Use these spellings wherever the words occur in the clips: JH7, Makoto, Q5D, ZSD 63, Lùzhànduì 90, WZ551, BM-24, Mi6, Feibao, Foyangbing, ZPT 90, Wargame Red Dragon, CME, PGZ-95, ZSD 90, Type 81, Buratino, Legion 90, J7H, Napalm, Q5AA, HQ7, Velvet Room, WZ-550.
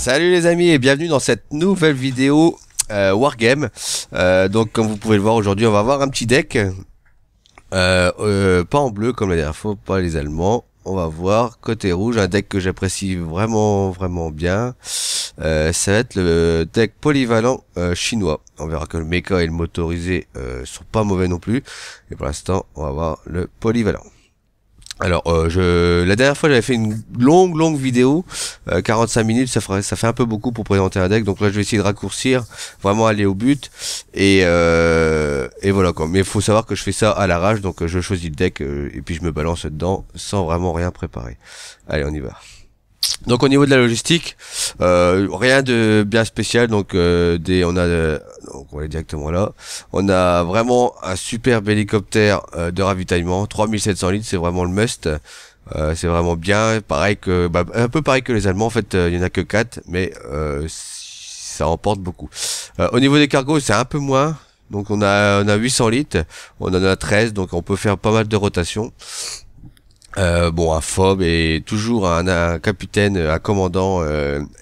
Salut les amis et bienvenue dans cette nouvelle vidéo Wargame. Donc comme vous pouvez le voir aujourd'hui, on va avoir un petit deck. Pas en bleu comme la dernière fois, pas les Allemands. On va voir côté rouge, un deck que j'apprécie vraiment bien. Ça va être le deck polyvalent chinois. On verra que le mecha et le motorisé sont pas mauvais non plus. Et pour l'instant, on va voir le polyvalent. Alors, la dernière fois, j'avais fait une longue vidéo, 45 minutes, ça fait un peu beaucoup pour présenter un deck. Donc là, je vais essayer de raccourcir, vraiment aller au but. Et voilà quoi. Mais il faut savoir que je fais ça à l'arrache, donc je choisis le deck et puis je me balance dedans sans vraiment rien préparer. Allez, on y va. Donc au niveau de la logistique, rien de bien spécial. Donc on va aller directement là. On a vraiment un superbe hélicoptère de ravitaillement, 3700 litres, c'est vraiment le must. C'est vraiment bien. Pareil que, un peu pareil que les Allemands. En fait, il y en a que 4, mais ça emporte beaucoup. Au niveau des cargos, c'est un peu moins. Donc on a 800 litres, on en a 13, donc on peut faire pas mal de rotations. Bon, un FOB et toujours un capitaine, un commandant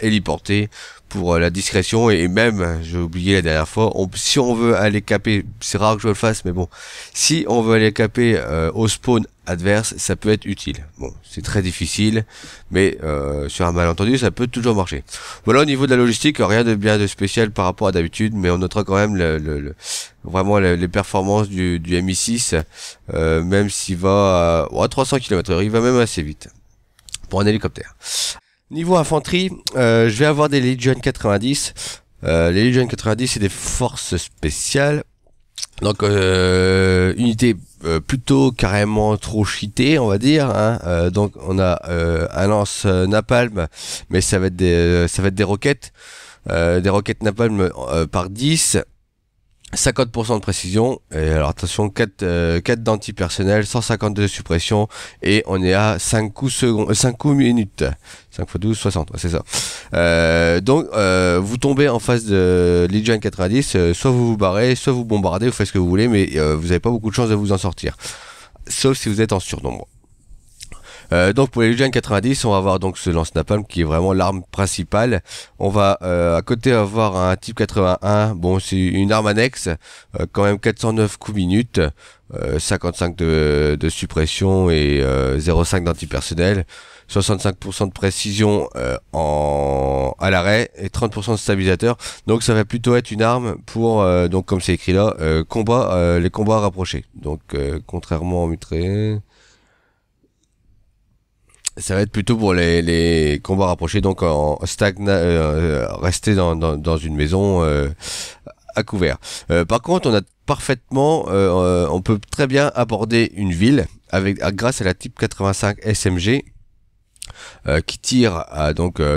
héliporté pour la discrétion. Et même, j'ai oublié la dernière fois, si on veut aller caper, c'est rare que je le fasse, mais bon, si on veut aller caper au spawn adverse, ça peut être utile. Bon, c'est très difficile, mais sur un malentendu, ça peut toujours marcher. Voilà, au niveau de la logistique, rien de bien de spécial par rapport à d'habitude, mais on notera quand même vraiment les performances du Mi6, même s'il va à 300 km/h, il va même assez vite pour un hélicoptère. Niveau infanterie, je vais avoir des Legion 90. Les Legion 90, c'est des forces spéciales. Donc unité plutôt carrément trop cheatée, on va dire, hein. Donc on a un lance Napalm, mais ça va être des roquettes. Des roquettes Napalm par 10. 50% de précision, et alors attention, 4 d'antipersonnel, 152 de suppression, et on est à 5 coups secondes, 5 coups minutes, 5 x 12, 60, c'est ça. Donc vous tombez en face de Legion 90, soit vous vous barrez, soit vous bombardez, vous faites ce que vous voulez, mais vous n'avez pas beaucoup de chances de vous en sortir, sauf si vous êtes en surnombre. Donc pour les Legion 90, on va avoir donc ce lance napalm qui est vraiment l'arme principale. On va à côté avoir un type 81, bon c'est une arme annexe, quand même 409 coups minutes, 55 de suppression et 0,5 d'antipersonnel, 65% de précision à l'arrêt et 30% de stabilisateur. Donc ça va plutôt être une arme pour, donc comme c'est écrit là, les combats rapprochés. Donc contrairement au mutré... Ça va être plutôt pour les combats rapprochés, donc en stagna, rester dans une maison à couvert. Par contre, on a parfaitement, on peut très bien aborder une ville grâce à la type 85 SMG qui tire,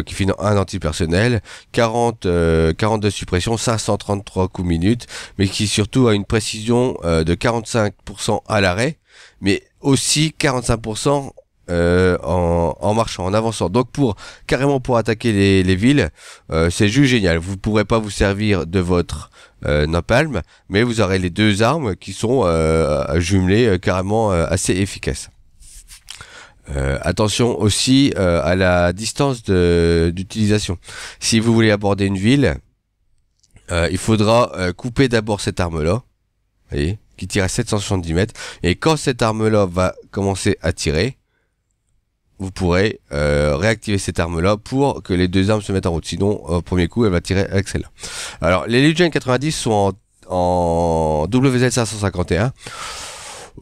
qui finit un antipersonnel, 42 suppressions, 533 coups minutes, mais qui surtout a une précision de 45% à l'arrêt, mais aussi 45%. En marchant, en avançant. Donc carrément pour attaquer les villes, c'est juste génial. Vous ne pourrez pas vous servir de votre napalm, mais vous aurez les deux armes qui sont jumelées, carrément assez efficaces. Attention aussi à la distance d'utilisation. Si vous voulez aborder une ville, il faudra couper d'abord cette arme-là. Voyez, qui tire à 770 mètres. Et quand cette arme-là va commencer à tirer, vous pourrez réactiver cette arme-là pour que les deux armes se mettent en route. Sinon, au premier coup, elle va tirer avec celle-là. Alors, les Legion 90 sont en WZ551.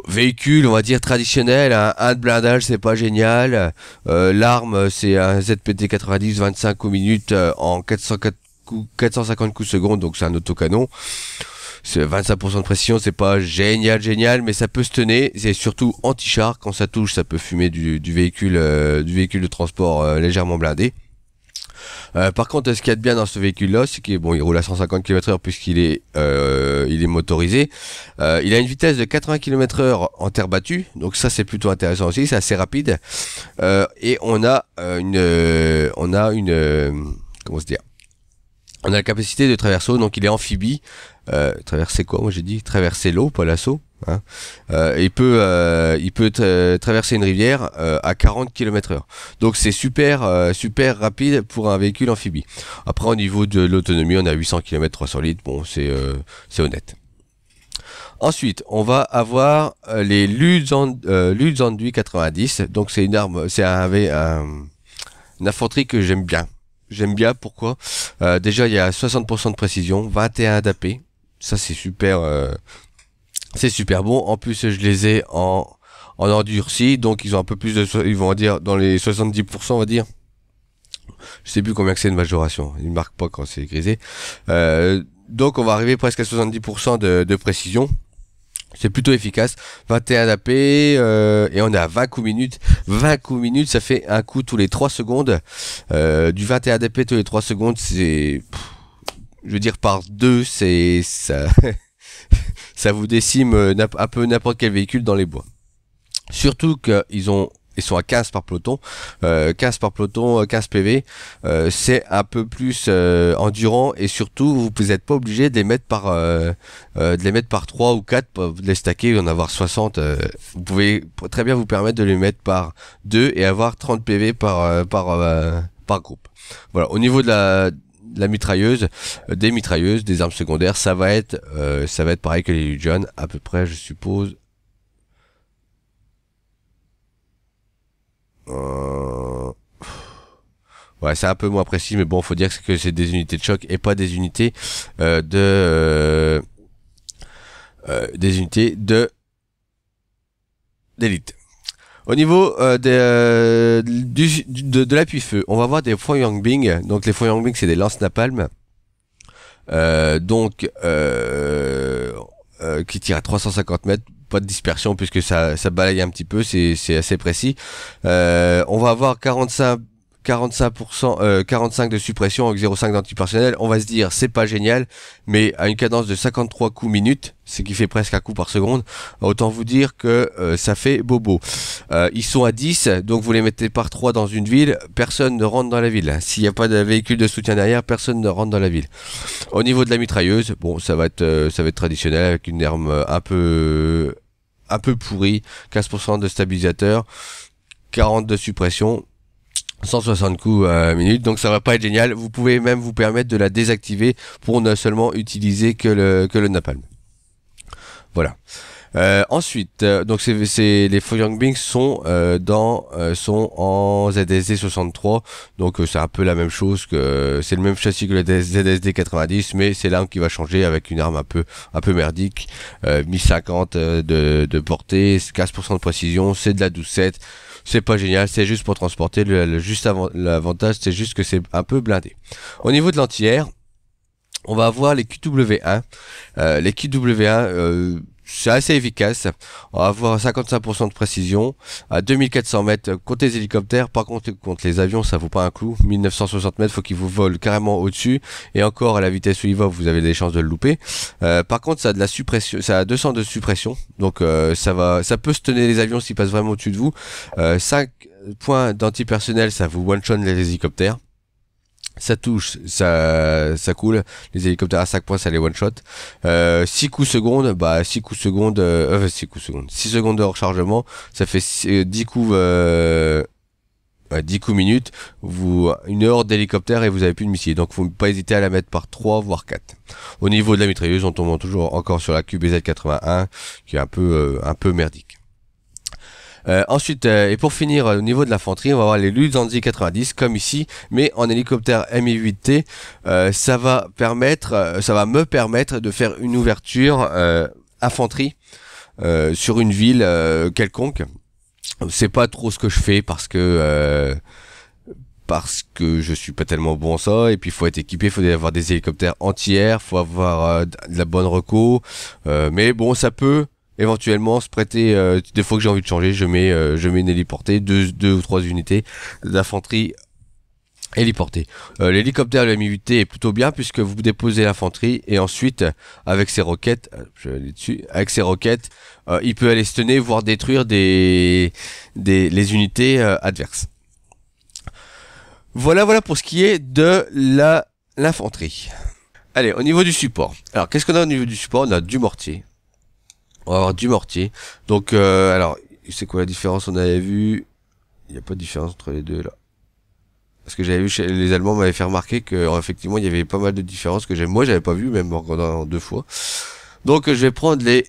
Véhicule, on va dire, traditionnel. Un de blindage, c'est pas génial. L'arme, c'est un ZPT 90, 25 coups minutes en 450 coups secondes. Donc, c'est un autocanon. 25% de précision, c'est pas génial, mais ça peut se tenir. C'est surtout anti-char, quand ça touche, ça peut fumer du véhicule de transport légèrement blindé. Par contre, ce qu'il y a de bien dans ce véhicule-là, c'est qu'il il roule à 150 km/h puisqu'il est motorisé. Il a une vitesse de 80 km/h en terre battue, donc ça c'est plutôt intéressant aussi, c'est assez rapide. Et on a la capacité de traverser l'eau, donc il est amphibie. Traverser quoi, moi j'ai dit traverser l'eau, pas l'assaut. Hein. Il peut traverser une rivière à 40 km/h, donc c'est super super rapide pour un véhicule amphibie. Après au niveau de l'autonomie on a 800 km 300 litres, bon c'est honnête. Ensuite on va avoir les Lùzhànduì 90, donc c'est une arme, c'est une infanterie que j'aime bien. J'aime bien pourquoi déjà il y a 60% de précision, 21 d'AP, ça c'est super. C'est super bon. En plus, je les ai en endurci, donc ils ont un peu plus de, ils vont dire dans les 70%, on va dire. Je sais plus combien que c'est de majoration. Ils marquent pas quand c'est grisé. Donc on va arriver presque à 70% de précision. C'est plutôt efficace. 21 d'AP et on est à 20 coups minutes. 20 coups minutes, ça fait un coup tous les 3 secondes. Du 21 d'AP tous les 3 secondes, c'est, je veux dire par 2, c'est ça. Ça vous décime un peu n'importe quel véhicule dans les bois. Surtout qu'ils ont, ils sont à 15 par peloton, 15 PV, c'est un peu plus endurant et surtout vous n'êtes pas obligé de les mettre par 3 ou 4 pour les stacker et en avoir 60. Vous pouvez très bien vous permettre de les mettre par 2 et avoir 30 PV par groupe. Voilà, au niveau de la mitrailleuse, des mitrailleuses, des armes secondaires, ça va être pareil que les Legion, à peu près, je suppose. Ouais, c'est un peu moins précis, mais bon, faut dire que c'est des unités de choc et pas des unités d'élite. Au niveau de l'appui-feu, on va voir des Foyangbing. Donc les Foyangbing, c'est des lances Napalm, qui tirent à 350 mètres, pas de dispersion puisque ça balaye un petit peu, c'est assez précis. On va avoir 45 de suppression avec 0,5 d'antipersonnel. On va se dire c'est pas génial, mais à une cadence de 53 coups minutes, ce qui fait presque un coup par seconde, autant vous dire que ça fait bobo. Ils sont à 10, donc vous les mettez par 3 dans une ville, personne ne rentre dans la ville. S'il n'y a pas de véhicule de soutien derrière, personne ne rentre dans la ville. Au niveau de la mitrailleuse, bon ça va être traditionnel avec une arme un peu pourrie, 15% de stabilisateur, 40 de suppression, 160 coups minute, donc ça va pas être génial. Vous pouvez même vous permettre de la désactiver pour ne seulement utiliser que le napalm. Voilà. Ensuite, donc les Foyangbing sont sont en ZSD 63, donc c'est un peu la même chose, que c'est le même châssis que le ZSD 90, mais c'est l'arme qui va changer avec une arme un peu merdique, 1050 de portée, 15% de précision, c'est de la 12-7. C'est pas génial, c'est juste pour transporter, l'avantage c'est juste que c'est un peu blindé. Au niveau de l'anti-air, on va avoir les QW1. Les QW1, c'est assez efficace. On va avoir 55% de précision à 2400 mètres contre les hélicoptères. Par contre, contre les avions, ça vaut pas un clou. 1960 mètres, faut qu'ils vous volent carrément au-dessus. Et encore, à la vitesse où ils volent, vous avez des chances de le louper. Par contre, ça a de la suppression, ça a 200 de suppression. Donc, ça peut stunner les avions s'ils passent vraiment au-dessus de vous. 5 points d'antipersonnel, ça vous one-shot les hélicoptères. Ça touche, ça coule, les hélicoptères à 5 points, ça les one-shot. 6 coups secondes, 6 secondes de rechargement, ça fait 10 coups, 10 coups minutes, une horde d'hélicoptères et vous avez plus de missiles. Donc, faut pas hésiter à la mettre par 3, voire 4. Au niveau de la mitrailleuse, on tombe toujours encore sur la QBZ-81, qui est un peu merdique. Ensuite, et pour finir au niveau de l'infanterie, on va avoir les Lùzhànduì 90 comme ici, mais en hélicoptère Mi-8T. Ça va me permettre de faire une ouverture infanterie sur une ville quelconque. C'est pas trop ce que je fais parce que je suis pas tellement bon en ça, et puis il faut être équipé, il faut avoir des hélicoptères anti-air, faut avoir de la bonne reco, mais bon ça peut éventuellement se prêter. Des fois que j'ai envie de changer, je mets une héliportée, deux ou trois unités d'infanterie héliportée. L'hélicoptère de la Mi-8T est plutôt bien puisque vous déposez l'infanterie et ensuite avec ses roquettes, je vais aller dessus, avec ses roquettes, il peut aller stunner voire détruire les unités adverses. Voilà pour ce qui est de l'infanterie. Allez, au niveau du support. Alors qu'est-ce qu'on a au niveau du support? On a du mortier. on va avoir du mortier. Donc alors c'est quoi la différence? On avait vu, il n'y a pas de différence entre les deux là. Parce que j'avais vu, chez les Allemands m'avaient fait remarquer que effectivement il y avait pas mal de différences que moi j'avais pas vu, même en regardant deux fois. Donc je vais prendre les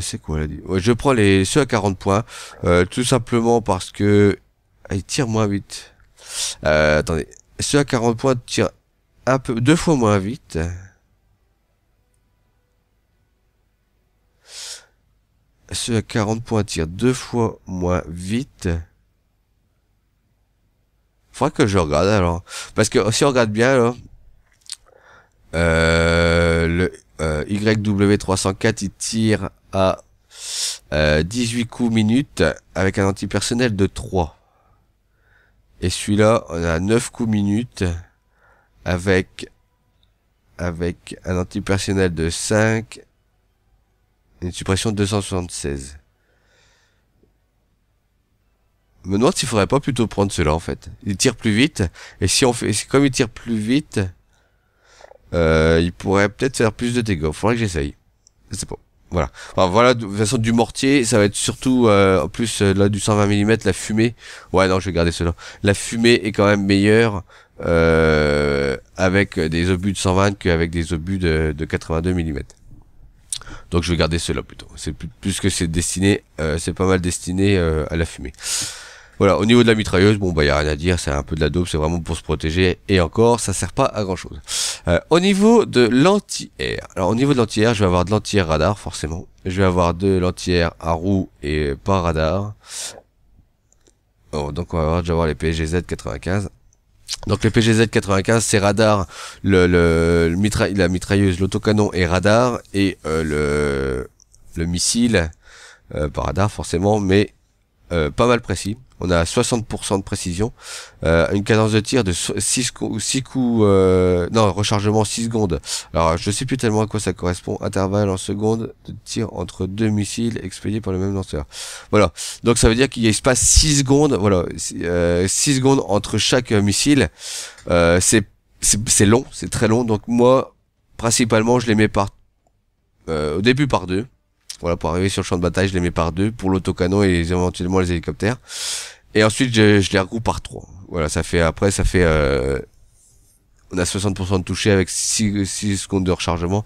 c'est quoi là, ouais, je prends les ceux à 40 points tout simplement parce que ils tirent moins vite. Attendez, ceux à 40 points tirent un peu deux fois moins vite. Ceux à 40 points tirent deux fois moins vite. Faudra que je regarde alors. Parce que si on regarde bien alors, le YW304 il tire à 18 coups minutes avec un antipersonnel de 3. Et celui-là on a 9 coups minutes avec un antipersonnel de 5. Une suppression de 276. Je me demande s'il faudrait pas plutôt prendre cela en fait. Il tire plus vite. Et si on fait, comme il tire plus vite, il pourrait peut-être faire plus de dégâts. Faudrait que j'essaye. Je sais pas. Voilà. Enfin, voilà. De toute façon, du mortier, ça va être surtout en plus là du 120 mm, la fumée. Ouais, non, je vais garder cela. La fumée est quand même meilleure avec des obus de 120 qu'avec des obus de 82 mm. Donc je vais garder cela plutôt. C'est plus que c'est destiné, c'est pas mal destiné à la fumée. Voilà, au niveau de la mitrailleuse, bon bah y a rien à dire, c'est un peu de la dope, c'est vraiment pour se protéger et encore, ça sert pas à grand chose. Au niveau de l'anti-air, alors au niveau de l'anti-air, je vais avoir de l'anti-air radar forcément. Je vais avoir de l'anti-air à roue et pas radar. Oh, donc on va avoir déjà les PGZ-95. Donc le PGZ-95 c'est radar, la mitrailleuse, l'autocanon et radar, et le missile, pas radar forcément, mais pas mal précis. On a 60% de précision, une cadence de tir de 6 coups, non, rechargement 6 secondes. Alors je sais plus tellement à quoi ça correspond, intervalle en secondes de tir entre deux missiles expédiés par le même lanceur. Voilà, donc ça veut dire qu'il y a espace 6 secondes, voilà, 6 secondes entre chaque missile. C'est long, c'est très long, donc moi, principalement, je les mets par au début par 2. Voilà, pour arriver sur le champ de bataille, je les mets par 2 pour l'autocanon et éventuellement les hélicoptères. Et ensuite, je les regroupe par 3. Voilà, ça fait, après, ça fait, on a 60% de toucher avec 6 secondes de rechargement.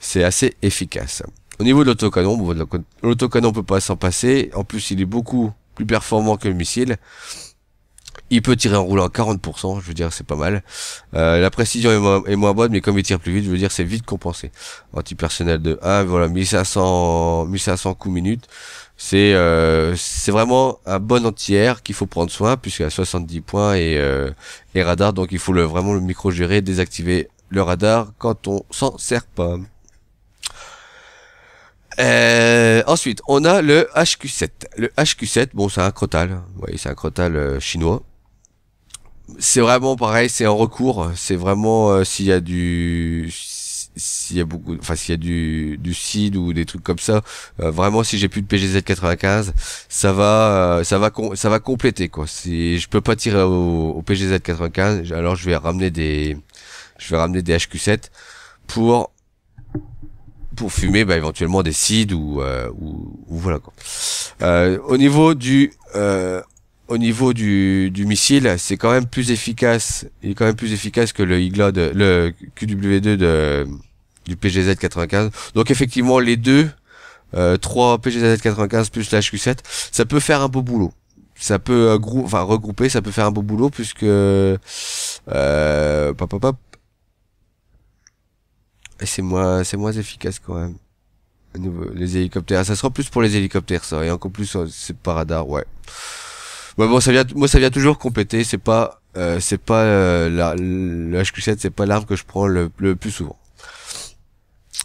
C'est assez efficace. Au niveau de l'autocanon, bon, l'autocanon peut pas s'en passer. En plus, il est beaucoup plus performant que le missile. Il peut tirer en roulant à 40%, je veux dire, c'est pas mal. La précision est moins bonne, mais comme il tire plus vite, je veux dire, c'est vite compensé. Antipersonnel de 1, voilà, 1500 coups minutes. C'est vraiment un bon anti-air qu'il faut prendre soin, puisqu'il a 70 points et radar, donc il faut vraiment le micro-gérer, désactiver le radar quand on s'en sert pas. Ensuite, on a le HQ7. Le HQ7, bon, c'est un crotal. Oui, c'est un crotal chinois. C'est vraiment pareil, c'est en recours. C'est vraiment s'il y a du CID ou des trucs comme ça. Vraiment, si j'ai plus de PGZ-95, ça va compléter quoi. Si je peux pas tirer au PGZ-95, alors je vais ramener des HQ7 pour fumer bah, éventuellement des cides ou voilà quoi. Au niveau du missile, c'est quand même plus efficace, il est quand même plus efficace que le IGLA le QW2 du PGZ-95. Donc effectivement les deux 3 PGZ-95 plus la HQ7, ça peut faire un beau boulot. Ça peut regrouper, ça peut faire un beau boulot puisque c'est moins efficace quand même. Les hélicoptères, ça sera plus pour les hélicoptères ça, et encore plus c'est par radar, ouais. Ouais bon, ça vient toujours compléter, le HQ7, c'est pas l'arme que je prends le plus souvent.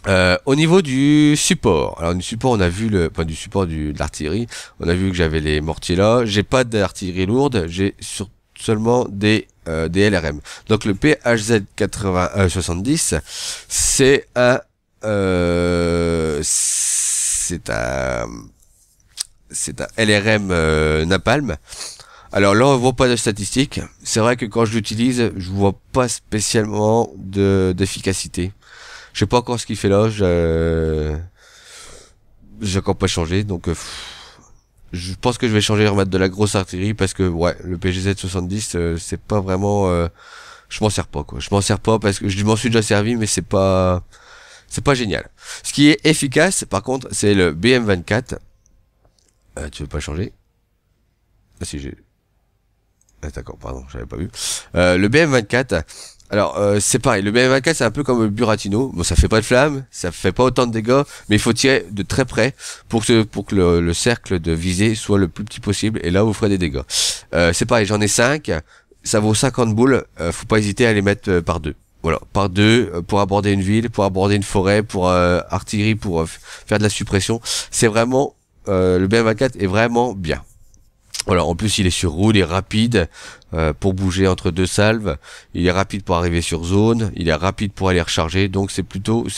Au niveau du support, alors du support on a vu de l'artillerie, on a vu que j'avais les mortiers là, j'ai pas d'artillerie lourde, j'ai seulement des LRM. Donc le PHZ-70, c'est un LRM Napalm. Alors là on voit pas de statistiques. C'est vrai que quand je l'utilise, je vois pas spécialement d'efficacité. Je sais pas encore ce qu'il fait là, j'ai encore pas changé, donc je pense que je vais changer et remettre de la grosse artillerie, parce que ouais, le PGZ-70 c'est pas vraiment, je m'en sers pas quoi, je m'en sers pas parce que je m'en suis déjà servi, mais c'est pas génial. Ce qui est efficace par contre, c'est le BM-24. Tu veux pas changer? Ah si, j'ai... Ah d'accord, pardon, j'avais pas vu. Le BM-24, alors c'est pareil, le BM-24 c'est un peu comme le Buratino, bon ça fait pas de flamme, ça fait pas autant de dégâts, mais il faut tirer de très près pour que le cercle de visée soit le plus petit possible, et là vous ferez des dégâts. C'est pareil, j'en ai 5, ça vaut 50 boules, faut pas hésiter à les mettre par deux. Voilà, par deux, pour aborder une ville, pour aborder une forêt, pour artillerie, pour faire de la suppression, c'est vraiment... le BM-24 est vraiment bien. Voilà, en plus il est sur roule, il est rapide pour bouger entre deux salves, il est rapide pour arriver sur zone, il est rapide pour aller recharger, donc c'est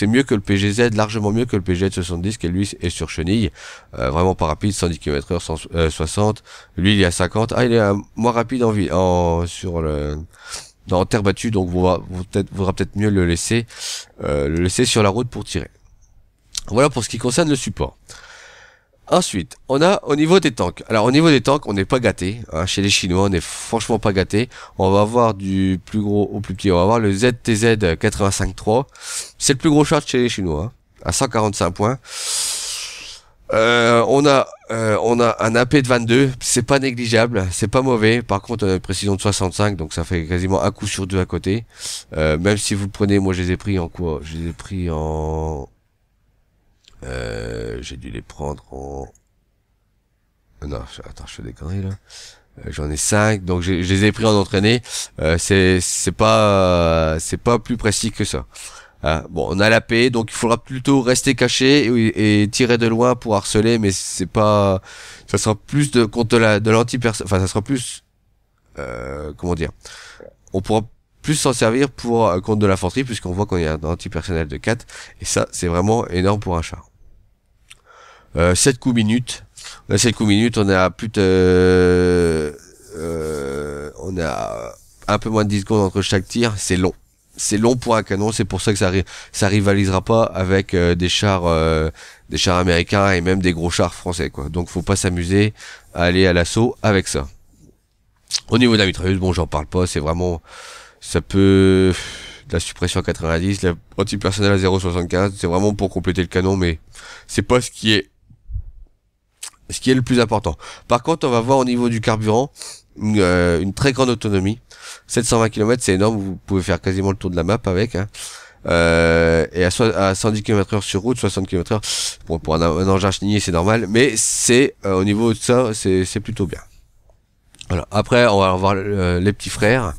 mieux que le PGZ, largement mieux que le PGZ-70 qui lui est sur chenille, vraiment pas rapide, 110 km/h, 60, lui il est à 50, ah il est moins rapide en terre battue, donc vaudra peut-être mieux le laisser sur la route pour tirer. Voilà pour ce qui concerne le support. Ensuite, on a au niveau des tanks. Alors au niveau des tanks, on n'est pas gâté. Hein, chez les Chinois, on n'est franchement pas gâté. On va avoir du plus gros au plus petit. On va avoir le ZTZ-63-2. C'est le plus gros charge chez les Chinois, hein, à 145 points. On a un AP de 22. C'est pas négligeable, c'est pas mauvais. Par contre, on a une précision de 65, donc ça fait quasiment un coup sur deux à côté. Même si vous le prenez, moi je les ai pris en quoi? Je les ai pris en... j'ai dû les prendre en... Non, attends, je fais des conneries là. J'en ai 5, donc je les ai pris en entraîné. C'est pas plus précis que ça. Bon, on a la paix, donc il faudra plutôt rester caché et tirer de loin pour harceler, mais c'est pas... Ça sera plus de contre de l'anti-personne. Enfin, ça sera plus... comment dire? On pourra... plus s'en servir pour contre de l'infanterie, puisqu'on voit qu'on y a un anti-personnel de 4, et ça c'est vraiment énorme pour un char. 7 coups minutes, on a 7 coups minutes, on a plus de... on a un peu moins de 10 secondes entre chaque tir, c'est long. C'est long pour un canon, c'est pour ça que ça rivalisera pas avec des chars américains et même des gros chars français, quoi. Donc faut pas s'amuser à aller à l'assaut avec ça. Au niveau de la mitrailleuse, bon j'en parle pas, c'est vraiment... Ça peut... La suppression à 90, l'antipersonnel à 0,75, c'est vraiment pour compléter le canon, mais c'est pas ce qui est... Ce qui est le plus important. Par contre, on va voir au niveau du carburant, une très grande autonomie. 720 km, c'est énorme, vous pouvez faire quasiment le tour de la map avec. Hein. Et à 110 km/h sur route, 60 km/h, bon, pour un engin chenillé, c'est normal, mais c'est au niveau de ça, c'est plutôt bien. Voilà. Après, on va voir les petits frères.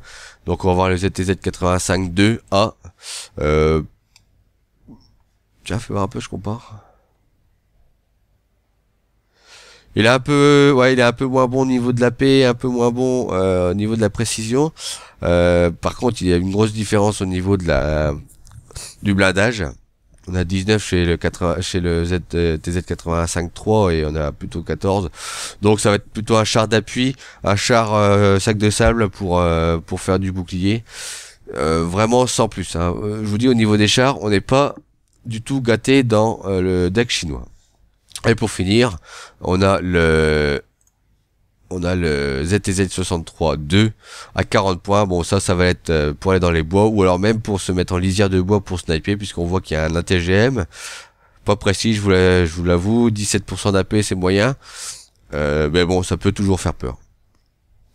Donc on va voir le ZTZ-85-2A. Tiens, fais voir un peu, je compare. Il est un peu, ouais, il est un peu moins bon au niveau de la paix, un peu moins bon au niveau de la précision. Par contre, il y a une grosse différence au niveau de la du blindage. On a 19 chez le ZTZ-85-3 et on a plutôt 14. Donc ça va être plutôt un char d'appui, un char sac de sable pour faire du bouclier. Vraiment sans plus. Hein. Je vous dis, au niveau des chars, on n'est pas du tout gâté dans le deck chinois. Et pour finir, on a le ZTZ-63-2 à 40 points. Bon, ça va être pour aller dans les bois, ou alors même pour se mettre en lisière de bois pour sniper, puisqu'on voit qu'il y a un ATGM. Pas précis, je vous l'avoue, 17% d'AP, c'est moyen. Mais bon, ça peut toujours faire peur.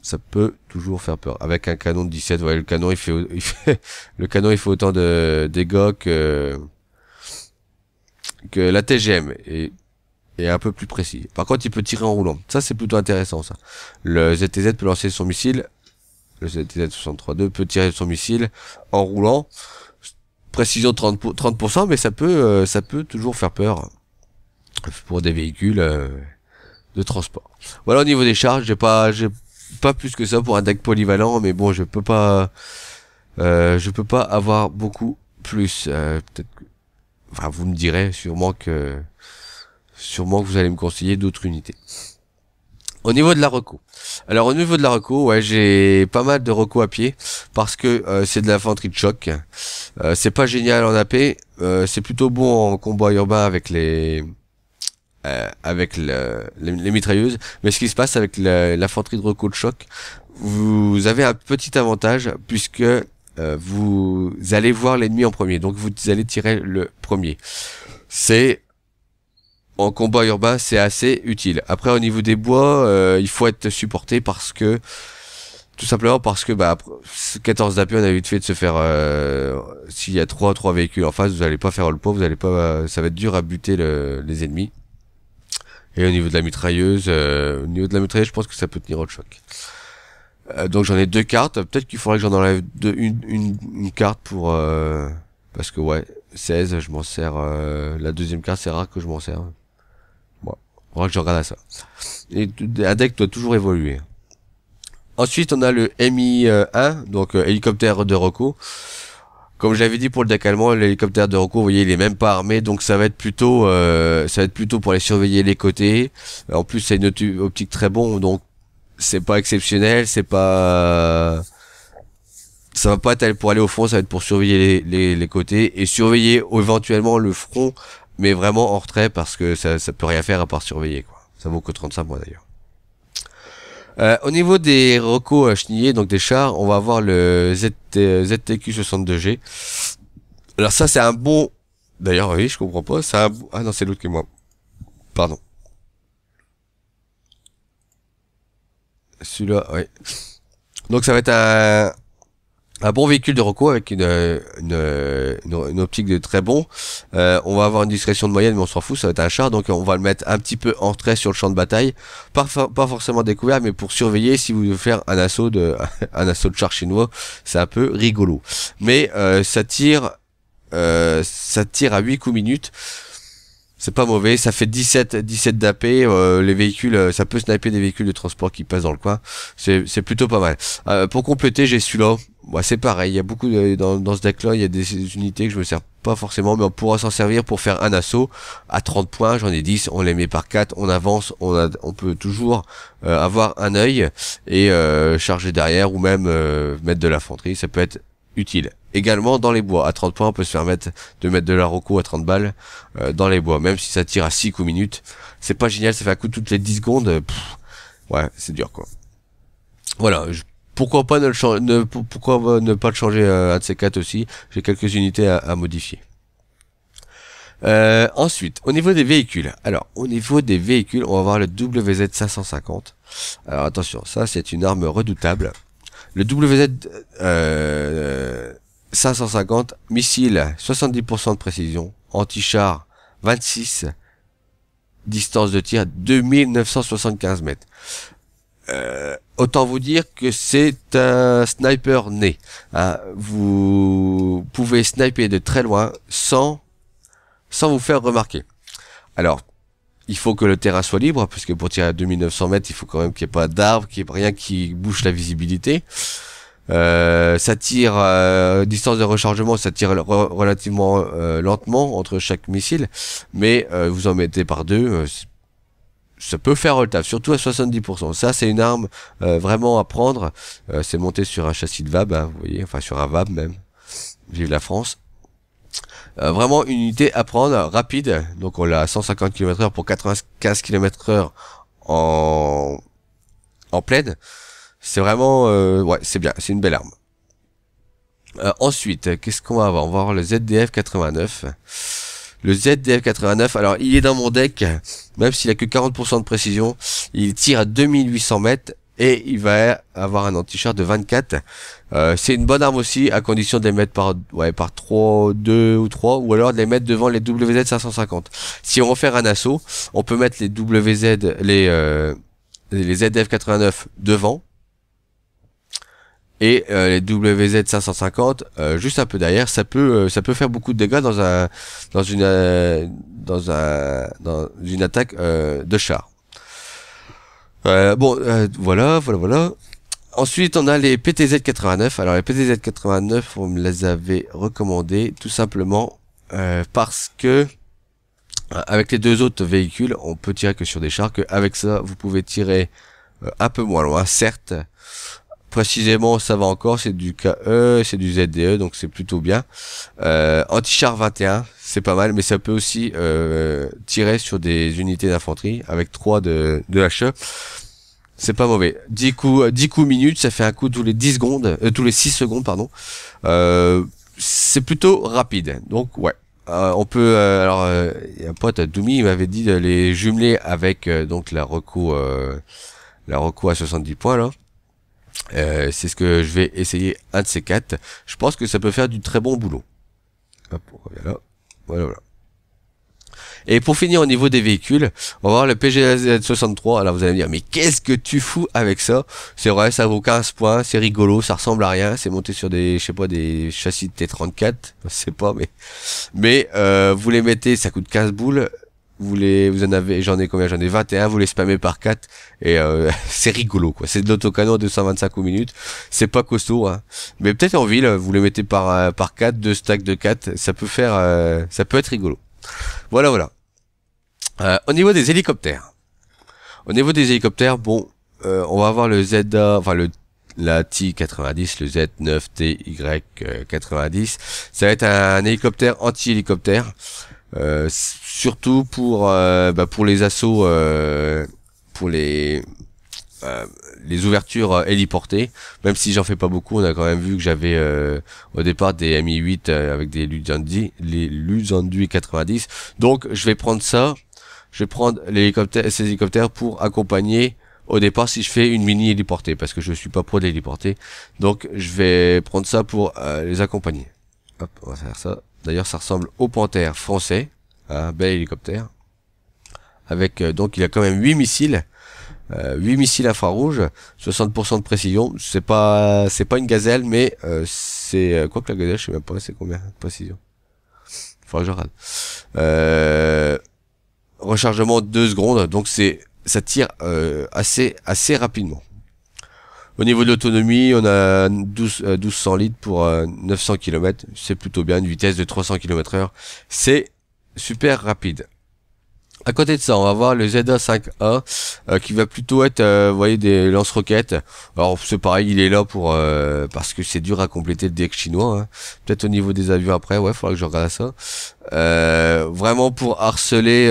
Ça peut toujours faire peur. Avec un canon de 17, ouais, le canon, il fait autant de dégâts que l'ATGM. Et un peu plus précis. Par contre, il peut tirer en roulant. Ça, c'est plutôt intéressant, ça. Le ZTZ peut lancer son missile. Le ZTZ-63-2 peut tirer son missile en roulant. Précision 30%, mais ça peut toujours faire peur pour des véhicules de transport. Voilà, au niveau des charges, j'ai pas plus que ça pour un deck polyvalent, mais bon, je peux pas avoir beaucoup plus. Peut-être que... Enfin, vous me direz sûrement que vous allez me conseiller d'autres unités. Au niveau de la reco. Alors au niveau de la reco, ouais, j'ai pas mal de reco à pied parce que c'est de l'infanterie de choc. C'est pas génial en AP, c'est plutôt bon en combat urbain avec les les mitrailleuses. Mais ce qui se passe avec l'infanterie de reco de choc, vous avez un petit avantage puisque vous allez voir l'ennemi en premier, donc vous allez tirer le premier. C'est en combat urbain, c'est assez utile. Après, au niveau des bois, il faut être supporté parce que, tout simplement parce que, bah, 14 d'AP, on a vite fait de se faire, s'il y a 3 véhicules en face, vous allez pas faire le pot, vous allez pas, ça va être dur à buter les ennemis. Et au niveau de la mitrailleuse, je pense que ça peut tenir au choc. Donc j'en ai 2 cartes. Peut-être qu'il faudrait que j'en enlève une carte pour, parce que ouais, 16, je m'en sers, la deuxième carte, c'est rare que je m'en sers. Faudra que je regarde à ça. Et un deck doit toujours évoluer. Ensuite, on a le Mi-1, donc hélicoptère de Rocco. Comme j'avais dit pour le deck allemand, l'hélicoptère de Rocco, vous voyez, il est même pas armé, donc ça va être plutôt, pour aller surveiller les côtés. En plus, c'est une optique très bon, donc c'est pas exceptionnel, c'est pas, ça va pas être pour aller au fond, ça va être pour surveiller les côtés et surveiller éventuellement le front. Mais vraiment en retrait parce que ça peut rien faire à part surveiller, quoi. Ça vaut que 35 mois d'ailleurs. Au niveau des recos à cheniller, donc des chars, on va avoir le ZTQ-62G. Alors ça c'est un bon... D'ailleurs oui, je comprends pas, c'est un... Ah non, c'est l'autre que moi. Pardon. Celui-là, oui. Donc ça va être un bon véhicule de reco avec une optique de très bon. On va avoir une discrétion de moyenne, mais on s'en fout, ça va être un char, donc on va le mettre un petit peu en retrait sur le champ de bataille, pas forcément découvert, mais pour surveiller si vous voulez faire un assaut de char chinois, c'est un peu rigolo. Mais ça tire à 8 coups minutes. C'est pas mauvais, ça fait 17 d'AP, les véhicules, ça peut sniper des véhicules de transport qui passent dans le coin, c'est plutôt pas mal. Pour compléter, j'ai celui-là, ouais, c'est pareil, il y a beaucoup, dans ce deck-là, il y a des unités que je me sers pas forcément, mais on pourra s'en servir pour faire un assaut à 30 points, j'en ai 10, on les met par 4, on avance, on peut toujours avoir un œil et charger derrière ou même mettre de l'infanterie, ça peut être utile. Également dans les bois, à 30 points on peut se permettre de mettre de la roco à 30 balles dans les bois, même si ça tire à 6 coups minutes, c'est pas génial, ça fait un coup toutes les 10 secondes, ouais c'est dur quoi. Voilà, pourquoi pas ne pas le changer un de ces 4 aussi, j'ai quelques unités à modifier. Ensuite, au niveau des véhicules, on va voir le WZ550, alors attention, ça c'est une arme redoutable. Le WZ-550, missile 70% de précision, anti-char 26, distance de tir 2975 mètres. Autant vous dire que c'est un sniper né. Hein, vous pouvez sniper de très loin sans vous faire remarquer. Alors, il faut que le terrain soit libre, puisque pour tirer à 2900 mètres, il faut quand même qu'il n'y ait pas d'arbres, qu'il n'y ait rien qui bouche la visibilité. Ça tire, distance de rechargement, ça tire relativement lentement entre chaque missile, mais vous en mettez par 2, ça peut faire le taf, surtout à 70%. Ça, c'est une arme vraiment à prendre. C'est monté sur un châssis de VAB, hein, vous voyez, enfin sur un VAB même. Vive la France. Vraiment une unité à prendre, rapide, donc on l'a à 150 km/h pour 95 km/h en plaine, c'est vraiment, ouais c'est bien, c'est une belle arme. Ensuite, qu'est-ce qu'on va avoir? On va avoir le ZDF-89. Le ZDF-89, alors il est dans mon deck, même s'il a que 40% de précision, il tire à 2800 mètres, et il va avoir un anti-char de 24. C'est une bonne arme aussi, à condition de les mettre par 3, 2 ou 3, ou alors de les mettre devant les WZ-550. Si on veut faire un assaut, on peut mettre les ZDF-89 devant, et les WZ-550 juste un peu derrière. Ça peut faire beaucoup de dégâts dans une attaque de char. Voilà. Ensuite, on a les PTZ-89. Alors, les PTZ-89, on me les avait recommandés, tout simplement, parce que, avec les deux autres véhicules, on peut tirer que sur des chars, que avec ça, vous pouvez tirer un peu moins loin, certes. Précisément, ça va encore, c'est du KE, c'est du ZDE, donc c'est plutôt bien. Antichar 21, c'est pas mal, mais ça peut aussi tirer sur des unités d'infanterie, avec 3 de HE. C'est pas mauvais. 10 coups minutes, ça fait un coup tous les 10 secondes, tous les 6 secondes, pardon. C'est plutôt rapide, donc ouais. On peut, alors, y a un pote, Doumi, il m'avait dit de les jumeler avec, donc, la reco à 70 points, là. C'est ce que je vais essayer, un de ces quatre. Je pense que ça peut faire du très bon boulot. Hop, on revient là. Voilà, voilà. Et pour finir au niveau des véhicules, on va voir le PGZ-63. Alors vous allez me dire, mais qu'est-ce que tu fous avec ça? C'est vrai, ça vaut 15 points, c'est rigolo, ça ressemble à rien, c'est monté sur des, je sais pas, des châssis de T34, je sais pas, mais vous les mettez, ça coûte 15 boules. Vous en avez, j'en ai combien? J'en ai 21, vous les spammez par 4 et c'est rigolo quoi. C'est de l'autocanon à 225 minutes, c'est pas costaud hein. Mais peut-être en ville, vous les mettez par 4, 2 stacks de 4, ça peut faire ça peut être rigolo. Voilà voilà. Au niveau des hélicoptères. Au niveau des hélicoptères, bon, on va avoir le ZA, enfin la TI-90, le Z9TY90. Ça va être un hélicoptère anti-hélicoptère. Surtout pour les assauts, pour les ouvertures héliportées. Même si j'en fais pas beaucoup, on a quand même vu que j'avais au départ des Mi-8 avec des Lùzhànduì 90. Donc je vais prendre ça, je vais prendre ces hélicoptères pour accompagner au départ si je fais une mini héliportée, parce que je suis pas pro de l'héliportée. Donc je vais prendre ça pour les accompagner. Hop, on va faire ça. D'ailleurs, ça ressemble au Panthère français, un bel hélicoptère. Avec donc, il a quand même 8 missiles, 8 missiles infrarouges, 60% de précision. C'est pas une gazelle, mais c'est quoi que la gazelle, je sais même pas, c'est combien de précision. Faudra que je râle. Rechargement 2 secondes, donc ça tire assez rapidement. Au niveau de l'autonomie, on a 1200 litres pour 900 km. C'est plutôt bien, une vitesse de 300 km/h. C'est super rapide. À côté de ça, on va voir le ZA-5A qui va plutôt être, vous voyez, des lance-roquettes. Alors c'est pareil, il est là pour parce que c'est dur à compléter le deck chinois. Hein. Peut-être au niveau des avions après, ouais, faudra que je regarde ça. Vraiment pour harceler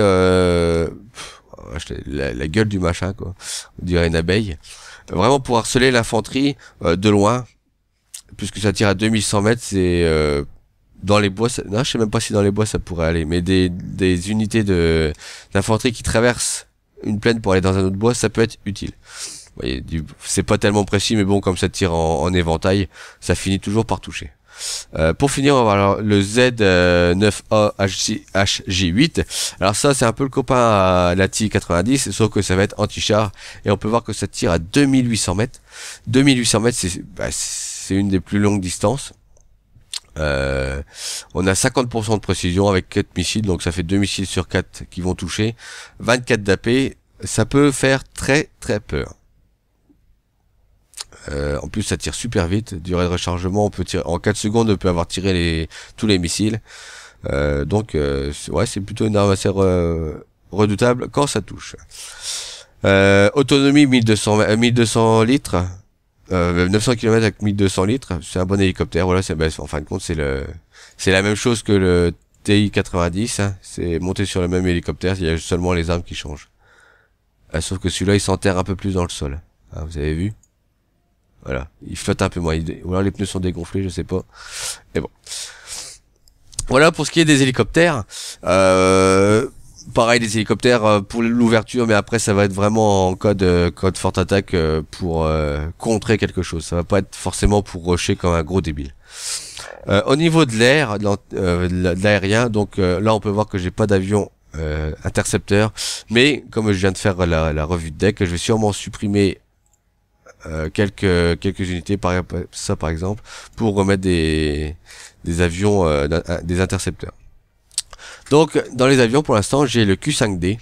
la gueule du machin, quoi. On dirait une abeille. Vraiment pour harceler l'infanterie de loin, puisque ça tire à 2100 mètres, c'est dans les bois, non, je sais même pas si dans les bois ça pourrait aller, mais des unités d'infanterie qui traversent une plaine pour aller dans un autre bois, ça peut être utile. Vous voyez, c'est pas tellement précis, mais bon, comme ça tire en éventail, ça finit toujours par toucher. Pour finir, on va voir le Z9AHJ8. Alors ça, c'est un peu le copain à la TI-90, sauf que ça va être anti-char. Et on peut voir que ça tire à 2800 mètres. 2800 mètres, c'est une des plus longues distances. On a 50% de précision avec 4 missiles, donc ça fait 2 missiles sur 4 qui vont toucher. 24 d'AP, ça peut faire très très peur. En plus ça tire super vite, durée de rechargement, on peut tirer en 4 secondes, on peut avoir tiré tous les missiles. Ouais, c'est plutôt une arme assez redoutable quand ça touche. Autonomie 1200 litres, 900 km avec 1200 litres, c'est un bon hélicoptère. Voilà, c'est en fin de compte c'est la même chose que le TI-90, hein, c'est monté sur le même hélicoptère, il y a seulement les armes qui changent. Sauf que celui-là il s'enterre un peu plus dans le sol. Hein, vous avez vu? Voilà, il flotte un peu moins, ou alors les pneus sont dégonflés, je sais pas, mais bon. Voilà pour ce qui est des hélicoptères, pareil des hélicoptères pour l'ouverture, mais après ça va être vraiment en code forte attaque pour contrer quelque chose, ça va pas être forcément pour rusher comme un gros débile. Au niveau de l'air, de l'aérien, donc là on peut voir que j'ai pas d'avion intercepteur, mais comme je viens de faire la revue de deck, je vais sûrement supprimer quelques unités, ça par exemple, pour remettre des avions, des intercepteurs. Donc dans les avions pour l'instant j'ai le Q5D.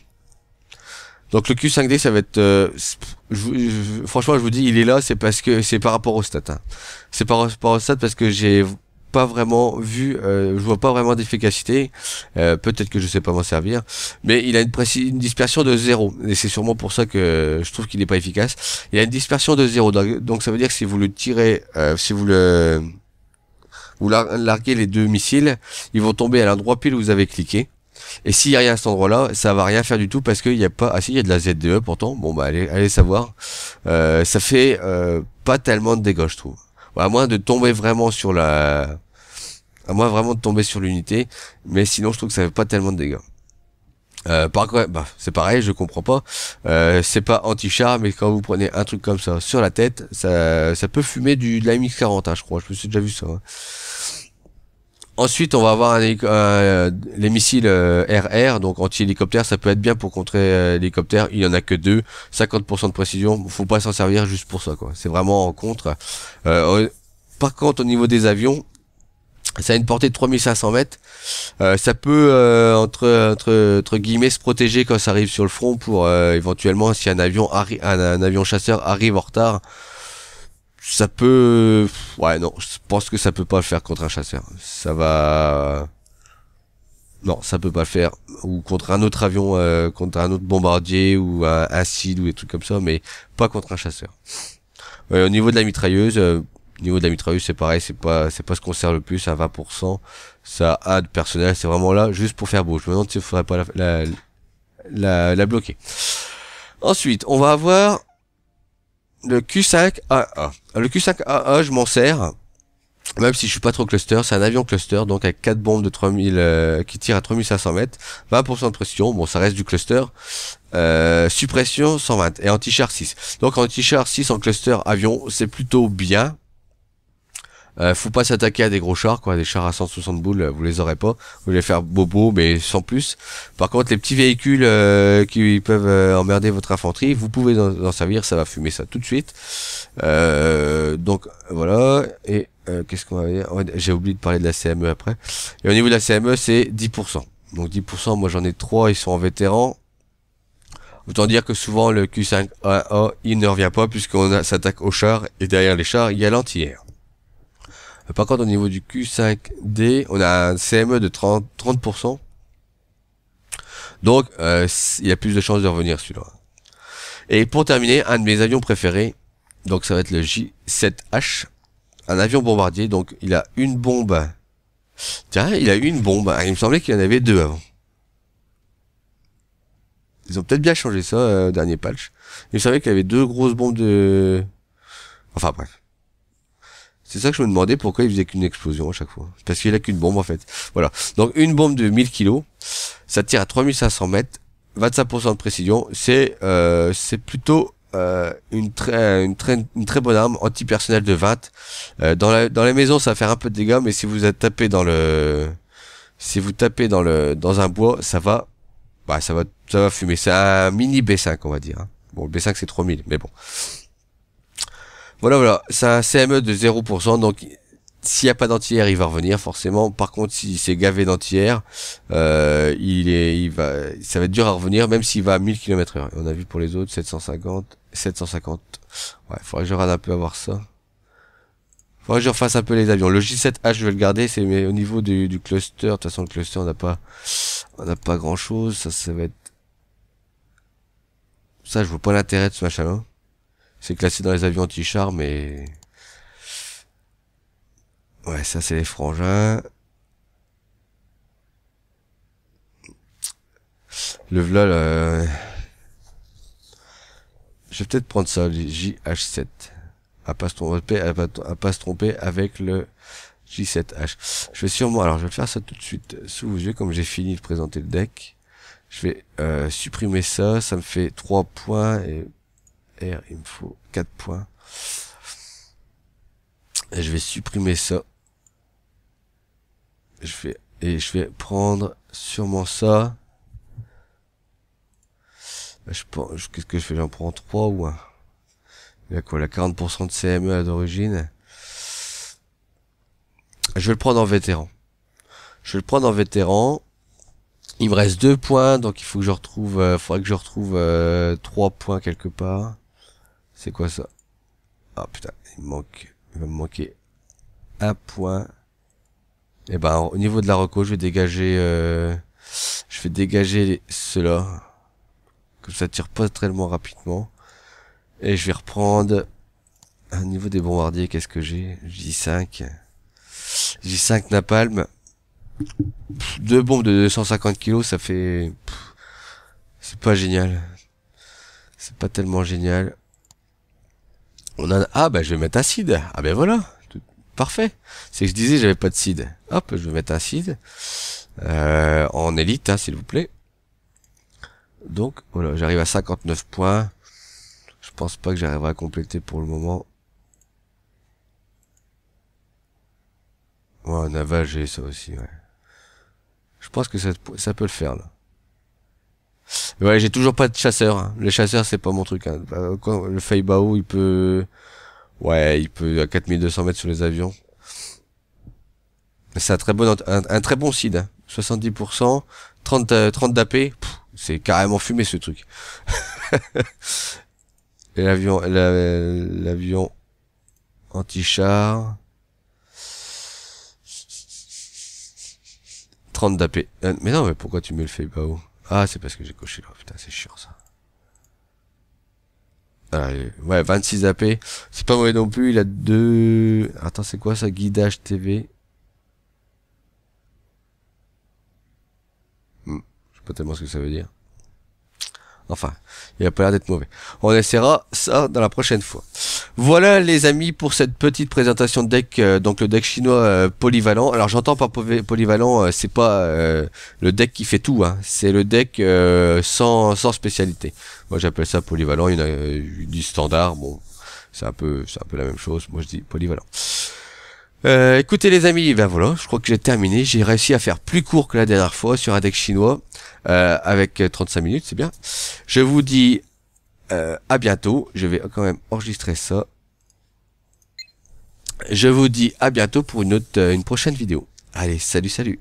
Donc le Q5D ça va être, franchement je vous dis il est là, c'est parce que c'est par rapport au stat. Hein. C'est par rapport au stat parce que j'ai pas vraiment vu, je vois pas vraiment d'efficacité, peut-être que je sais pas m'en servir, mais il a une dispersion de 0, et c'est sûrement pour ça que je trouve qu'il n'est pas efficace. Il a une dispersion de 0, donc ça veut dire que si vous le tirez, si vous le larguez les deux missiles, ils vont tomber à l'endroit pile où vous avez cliqué. Et s'il n'y a rien à cet endroit-là, ça va rien faire du tout parce qu'il n'y a pas... Ah si, il y a de la ZDE pourtant, bon bah allez savoir. Ça fait pas tellement de dégâts, je trouve. Bon, à moins de tomber vraiment sur la... À moins vraiment de tomber sur l'unité, mais sinon je trouve que ça fait pas tellement de dégâts. Par contre, bah, c'est pareil, je comprends pas. C'est pas anti-char, mais quand vous prenez un truc comme ça sur la tête, ça peut fumer de la MX40, hein, je crois, je me suis déjà vu ça. Hein. Ensuite, on va avoir les missiles RR, donc anti-hélicoptère, ça peut être bien pour contrer l'hélicoptère, il n'y en a que 2, 50% de précision, faut pas s'en servir juste pour ça, quoi. C'est vraiment en contre. Par contre, au niveau des avions, ça a une portée de 3500 mètres, ça peut entre guillemets se protéger quand ça arrive sur le front pour éventuellement si un avion chasseur arrive en retard. Ça peut... Ouais, non, je pense que ça peut pas le faire contre un chasseur. Ça va... Non, ça peut pas le faire. Ou contre un autre avion, contre un autre bombardier, ou un SID, ou des trucs comme ça, mais pas contre un chasseur. Ouais, au niveau de la mitrailleuse, c'est pareil, c'est pas ce qu'on sert le plus, à 20%. Ça a de personnel, c'est vraiment là, juste pour faire beau. Je me demande s'il faudrait pas la bloquer. Ensuite, on va avoir... le Q5AA. Le Q5AA, je m'en sers, même si je suis pas trop cluster, c'est un avion cluster, donc avec 4 bombes de 3000, qui tirent à 3500 mètres, 20% de pression, bon ça reste du cluster, suppression 120, et anti-char 6. Donc anti-char 6 en cluster avion, c'est plutôt bien. Faut pas s'attaquer à des gros chars, quoi, des chars à 160 boules, vous les aurez pas, vous les faire bobo, mais sans plus. Par contre, les petits véhicules qui peuvent emmerder votre infanterie, vous pouvez en servir, ça va fumer ça tout de suite. Donc voilà, et qu'est-ce qu'on va dire, ouais, j'ai oublié de parler de la CME après. Et au niveau de la CME, c'est 10%. Donc 10%, moi j'en ai 3, ils sont en vétéran. Autant dire que souvent le Q5AA, il ne revient pas, puisqu'on s'attaque aux chars, et derrière les chars, il y a l'anti-air. Par contre, au niveau du Q5D, on a un CME de 30%. Donc, il a plus de chances de revenir celui-là. Et pour terminer, un de mes avions préférés, donc ça va être le J7H, un avion bombardier. Donc, il a une bombe. Tiens, il a une bombe. Il me semblait qu'il y en avait 2 avant. Ils ont peut-être bien changé ça, au dernier patch. Il me semblait qu'il y avait 2 grosses bombes de... Enfin, bref. C'est ça que je me demandais, pourquoi il faisait qu'une explosion à chaque fois. Parce qu'il a qu'une bombe en fait. Voilà. Donc une bombe de 1000 kg, ça tire à 3500 mètres, 25% de précision. C'est plutôt une très bonne arme antipersonnelle de 20. Dans les maisons, ça va faire un peu de dégâts, mais si vous êtes tapé dans le, dans un bois, ça va, bah ça va fumer. C'est un mini B5 on va dire. Bon, le B5 c'est 3000, mais bon. Voilà, c'est un CME de 0%, donc s'il n'y a pas d'anti-air, il va revenir forcément. Par contre, s'il s'est gavé d'anti-air, ça va être dur à revenir, même s'il va à 1000 km/h. On a vu pour les autres, 750, 750. Ouais, faudrait que je regarde un peu à voir ça. Faudrait que je refasse un peu les avions. Le J7H, je vais le garder, c'est mais au niveau du cluster. De toute façon, le cluster, on n'a pas grand chose. Ça va être... Ça, je vois pas l'intérêt de ce machin-là. C'est classé dans les avions anti-char, mais... Ouais, ça c'est les frangins. Le v'là, je vais peut-être prendre ça, le JH7. À pas se tromper avec le J7H. Je vais sûrement... Alors, je vais faire ça tout de suite sous vos yeux, comme j'ai fini de présenter le deck. Je vais supprimer ça, ça me fait 3 points et... il me faut 4 points. Et je vais supprimer ça. Je vais prendre sûrement ça. Qu'est-ce que je fais? J'en prends 3 ou 1. Il y a quoi? La 40% de CME d'origine. Je vais le prendre en vétéran. Il me reste 2 points, donc il faut que je retrouve... faudrait que je retrouve 3 points quelque part. C'est quoi ça? Ah putain, il me manque, il va me manquer un point. Et ben au niveau de la reco, je vais dégager ceux-là. Comme ça tire pas tellement rapidement. Et je vais reprendre au niveau des bombardiers, qu'est-ce que j'ai? J5. J5 Napalm. Deux bombes de 250 kg, ça fait... C'est pas génial. C'est pas tellement génial. On a... Ah bah je vais mettre un seed. Ah ben voilà. Tout... Parfait. C'est que je disais j'avais pas de seed. Hop, je vais mettre un seed. En élite, hein, s'il vous plaît. Donc voilà, j'arrive à 59 points. Je pense pas que j'arriverai à compléter pour le moment. Ouais, naval, j'ai ça aussi, ouais. Je pense que ça peut le faire, là. Mais ouais, j'ai toujours pas de chasseur, hein. Les chasseurs, c'est pas mon truc, hein. Le Feibao, il peut... Ouais, il peut à 4200 mètres sur les avions. C'est un très bon seed, hein. 70%, 30 d'AP. C'est carrément fumé, ce truc. Et l'avion anti-char. 30 d'AP. Mais non, mais pourquoi tu mets le Feibao? Ah, c'est parce que j'ai coché là. Putain, c'est chiant ça. Allez, ouais, 26 AP. C'est pas mauvais non plus. Il a deux... Attends, c'est quoi ça? Guidage TV. Je sais pas tellement ce que ça veut dire. Enfin, il a pas l'air d'être mauvais. On essaiera ça dans la prochaine fois. Voilà les amis pour cette petite présentation de deck, donc le deck chinois polyvalent. Alors j'entends par polyvalent, c'est pas le deck qui fait tout, hein. C'est le deck sans spécialité. Moi j'appelle ça polyvalent, il y en a du standard, bon, c'est un peu la même chose, moi je dis polyvalent. Écoutez les amis, ben voilà, je crois que j'ai terminé, j'ai réussi à faire plus court que la dernière fois sur un deck chinois, avec 35 minutes, c'est bien. Je vous dis à bientôt, je vais quand même enregistrer ça. Je vous dis à bientôt pour une prochaine vidéo. Allez, salut, salut.